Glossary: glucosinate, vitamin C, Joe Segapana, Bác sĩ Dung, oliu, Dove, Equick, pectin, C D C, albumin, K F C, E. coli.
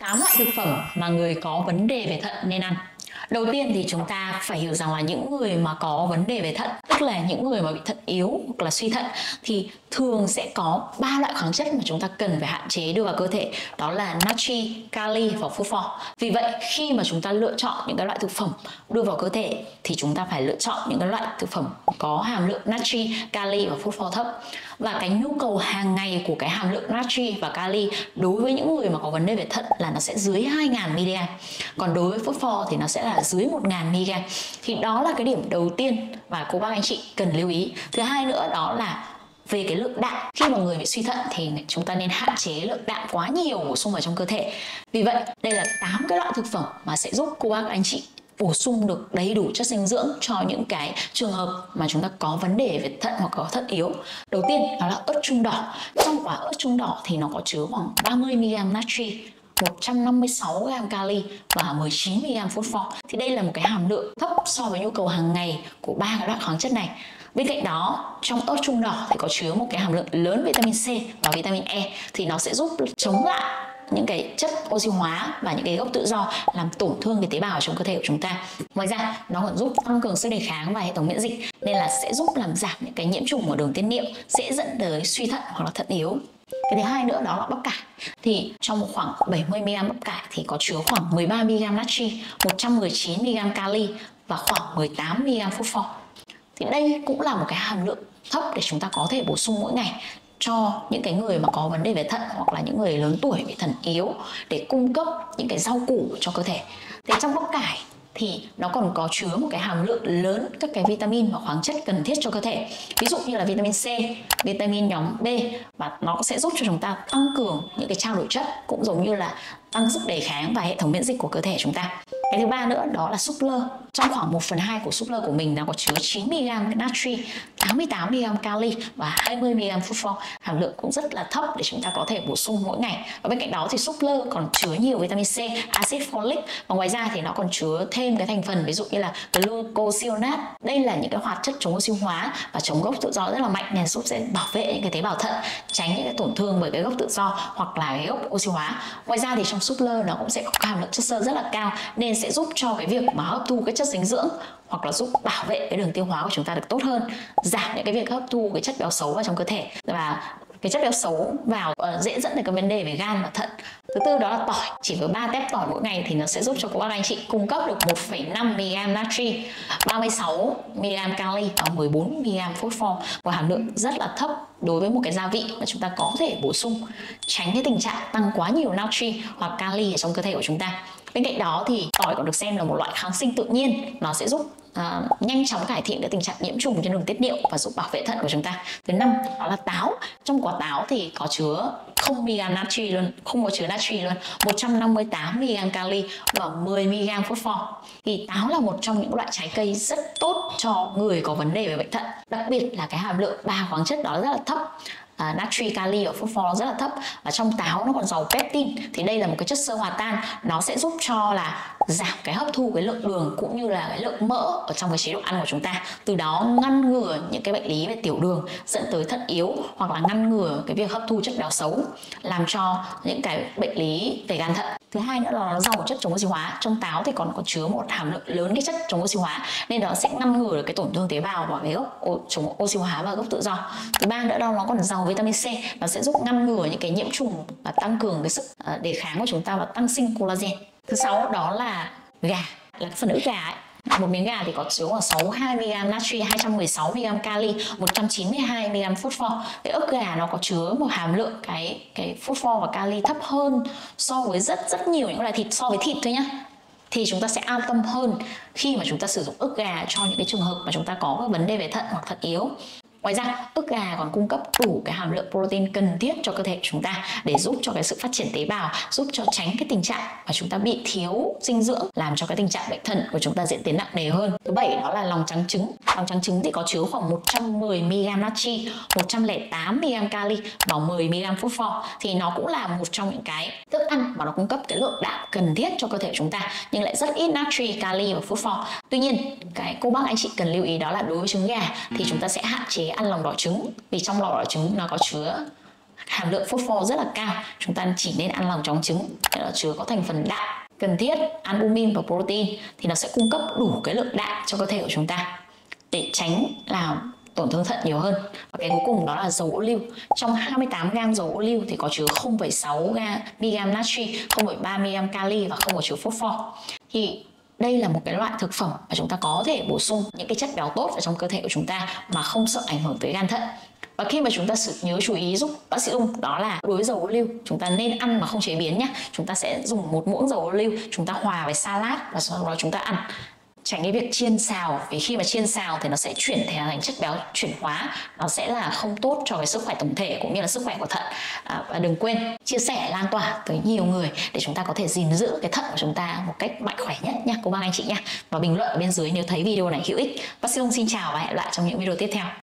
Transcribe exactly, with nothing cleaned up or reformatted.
tám loại thực phẩm mà người có vấn đề về thận nên ăn. Đầu tiên thì chúng ta phải hiểu rằng là những người mà có vấn đề về thận, tức là những người mà bị thận yếu hoặc là suy thận, thì thường sẽ có ba loại khoáng chất mà chúng ta cần phải hạn chế đưa vào cơ thể, đó là natri, kali và phốt pho. Vì vậy khi mà chúng ta lựa chọn những cái loại thực phẩm đưa vào cơ thể thì chúng ta phải lựa chọn những cái loại thực phẩm có hàm lượng natri, kali và phốt pho thấp. Và cái nhu cầu hàng ngày của cái hàm lượng natri và kali đối với những người mà có vấn đề về thận là nó sẽ dưới hai nghìn mi-li-gam, còn đối với phốt pho thì nó sẽ là dưới một nghìn mi-li-gam. Thì đó là cái điểm đầu tiên và cô bác anh chị cần lưu ý. Thứ hai nữa đó là về cái lượng đạm. Khi mà người bị suy thận thì chúng ta nên hạn chế lượng đạm quá nhiều bổ sung vào trong cơ thể. Vì vậy đây là tám cái loại thực phẩm mà sẽ giúp cô bác anh chị bổ sung được đầy đủ chất dinh dưỡng cho những cái trường hợp mà chúng ta có vấn đề về thận hoặc có thận yếu. Đầu tiên đó là ớt chuông đỏ. Trong quả ớt chuông đỏ thì nó có chứa khoảng ba mươi mi-li-gam natri, một trăm năm mươi sáu gam kali và mười chín mi-li-gam phốt pho. Thì đây là một cái hàm lượng thấp so với nhu cầu hàng ngày của ba cái loại khoáng chất này. Bên cạnh đó, trong ớt chuông đỏ thì có chứa một cái hàm lượng lớn vitamin C và vitamin E, thì nó sẽ giúp chống lại những cái chất oxy hóa và những cái gốc tự do làm tổn thương cái tế bào trong cơ thể của chúng ta. Ngoài ra, nó còn giúp tăng cường sức đề kháng và hệ thống miễn dịch, nên là sẽ giúp làm giảm những cái nhiễm trùng ở đường tiết niệu sẽ dẫn tới suy thận hoặc là thận yếu. Cái thứ hai nữa đó là bắp cải. Thì trong khoảng bảy mươi mi-li-gam bắp cải thì có chứa khoảng mười ba mi-li-gam natri, một trăm mười chín mi-li-gam kali và khoảng mười tám mi-li-gam phốt pho. Thì đây cũng là một cái hàm lượng thấp để chúng ta có thể bổ sung mỗi ngày cho những cái người mà có vấn đề về thận hoặc là những người lớn tuổi bị thận yếu, để cung cấp những cái rau củ cho cơ thể. Thế trong bắp cải thì nó còn có chứa một cái hàm lượng lớn các cái vitamin và khoáng chất cần thiết cho cơ thể, ví dụ như là vitamin C, vitamin nhóm B, và nó sẽ giúp cho chúng ta tăng cường những cái trao đổi chất, cũng giống như là tăng sức đề kháng và hệ thống miễn dịch của cơ thể chúng ta. Cái thứ ba nữa đó là súp lơ. Trong khoảng một phần hai của súp lơ của mình nó có chứa chín mi-li-gam natri, tám mươi tám mi-li-gam kali và hai mươi mi-li-gam phốt pho. Hàm lượng cũng rất là thấp để chúng ta có thể bổ sung mỗi ngày. Và bên cạnh đó thì súp lơ còn chứa nhiều vitamin C, axit folic, và ngoài ra thì nó còn chứa thêm cái thành phần ví dụ như là glucosinate. Đây là những cái hoạt chất chống oxy hóa và chống gốc tự do rất là mạnh, nên giúp sẽ bảo vệ những cái tế bào thận, tránh những cái tổn thương bởi cái gốc tự do hoặc là cái gốc oxy hóa. Ngoài ra thì trong súp lơ nó cũng sẽ có hàm lượng chất xơ rất là cao, nên sẽ giúp cho cái việc mà hấp thu cái chất dinh dưỡng hoặc là giúp bảo vệ cái đường tiêu hóa của chúng ta được tốt hơn, giảm những cái việc hấp thu cái chất béo xấu vào trong cơ thể, và cái chất béo xấu vào uh, dễ dẫn đến các vấn đề về gan và thận. Thứ tư đó là tỏi. Chỉ với ba tép tỏi mỗi ngày thì nó sẽ giúp cho các anh chị cung cấp được một phẩy năm mi-li-gam natri, ba mươi sáu mi-li-gam kali và mười bốn mi-li-gam phốt pho, và hàm lượng rất là thấp đối với một cái gia vị mà chúng ta có thể bổ sung, tránh cái tình trạng tăng quá nhiều natri hoặc kali ở trong cơ thể của chúng ta. Bên cạnh đó thì tỏi còn được xem là một loại kháng sinh tự nhiên, nó sẽ giúp À, nhanh chóng cải thiện cái tình trạng nhiễm trùng trên đường tiết niệu và giúp bảo vệ thận của chúng ta. Thứ năm đó là táo. Trong quả táo thì có chứa không mi-li-gam natri luôn, không có chứa natri luôn, một trăm năm mươi tám mi-li-gam kali và mười mi-li-gam phốt pho. Thì táo là một trong những loại trái cây rất tốt cho người có vấn đề về bệnh thận, đặc biệt là cái hàm lượng ba khoáng chất đó rất là thấp. Uh, natri, kali và phốt pho rất là thấp, và trong táo nó còn giàu pectin, thì đây là một cái chất xơ hòa tan, nó sẽ giúp cho là giảm cái hấp thu cái lượng đường cũng như là cái lượng mỡ ở trong cái chế độ ăn của chúng ta, từ đó ngăn ngừa những cái bệnh lý về tiểu đường dẫn tới thận yếu, hoặc là ngăn ngừa cái việc hấp thu chất béo xấu làm cho những cái bệnh lý về gan thận. Thứ hai nữa là nó giàu chất chống oxy hóa. Trong táo thì còn có chứa một hàm lượng lớn cái chất chống oxy hóa, nên nó sẽ ngăn ngừa được cái tổn thương tế bào và cái gốc chống oxy hóa và gốc tự do. Thứ ba nữa là nó còn giàu vitamin C, nó sẽ giúp ngăn ngừa những cái nhiễm trùng và tăng cường cái sức đề kháng của chúng ta và tăng sinh collagen. Thứ sáu đó là gà, là cái phần ức gà ấy. Một miếng gà thì có chứa khoảng sáu mươi hai mi-li-gam natri, hai trăm mười sáu mi-li-gam kali, một trăm chín mươi hai mi-li-gam phốt pho. Cái ức gà nó có chứa một hàm lượng cái cái phốt pho và kali thấp hơn so với rất rất nhiều những loại thịt, so với thịt thôi nhá. Thì chúng ta sẽ an tâm hơn khi mà chúng ta sử dụng ức gà cho những cái trường hợp mà chúng ta có vấn đề về thận hoặc thận yếu. Ngoài ra, ức gà còn cung cấp đủ cái hàm lượng protein cần thiết cho cơ thể của chúng ta, để giúp cho cái sự phát triển tế bào, giúp cho tránh cái tình trạng mà chúng ta bị thiếu dinh dưỡng, làm cho cái tình trạng bệnh thận của chúng ta diễn tiến nặng nề hơn. Thứ bảy đó là lòng trắng trứng. Lòng trắng trứng thì có chứa khoảng một trăm mười mi-li-gam natri, một trăm lẻ tám mi-li-gam kali và mười mi-li-gam phốt pho. Thì nó cũng là một trong những cái thức ăn mà nó cung cấp cái lượng đạm cần thiết cho cơ thể của chúng ta, nhưng lại rất ít natri, kali và phốt pho. Tuy nhiên, cái cô bác anh chị cần lưu ý đó là đối với trứng gà thì chúng ta sẽ hạn chế ăn lòng đỏ trứng, vì trong lòng đỏ trứng nó có chứa hàm lượng phốt pho rất là cao, chúng ta chỉ nên ăn lòng trắng trứng, là chứa có thành phần đạm cần thiết, albumin và protein, thì nó sẽ cung cấp đủ cái lượng đạm cho cơ thể của chúng ta để tránh làm tổn thương thận nhiều hơn. Và cái cuối cùng đó là dầu ô liu. Trong hai mươi tám gam dầu ô liu thì có chứa không phẩy sáu mi-li-gam natri, không phẩy ba mi-li-gam kali và không có chứa phốt pho. Thì đây là một cái loại thực phẩm mà chúng ta có thể bổ sung những cái chất béo tốt vào trong cơ thể của chúng ta mà không sợ ảnh hưởng tới gan thận. Và khi mà chúng ta sự nhớ chú ý giúp bác sĩ Dung đó là đối với dầu ô liu chúng ta nên ăn mà không chế biến nhé. Chúng ta sẽ dùng một muỗng dầu ô liu, chúng ta hòa với salad và sau đó chúng ta ăn. Tránh cái việc chiên xào, vì khi mà chiên xào thì nó sẽ chuyển thành chất béo chuyển hóa, nó sẽ là không tốt cho cái sức khỏe tổng thể cũng như là sức khỏe của thận. À, và đừng quên chia sẻ lan tỏa tới nhiều người để chúng ta có thể gìn giữ cái thận của chúng ta một cách mạnh khỏe nhất nhé cô bác anh chị nhé. Và bình luận ở bên dưới nếu thấy video này hữu ích. Bác sĩ Dung xin chào và hẹn gặp lại trong những video tiếp theo.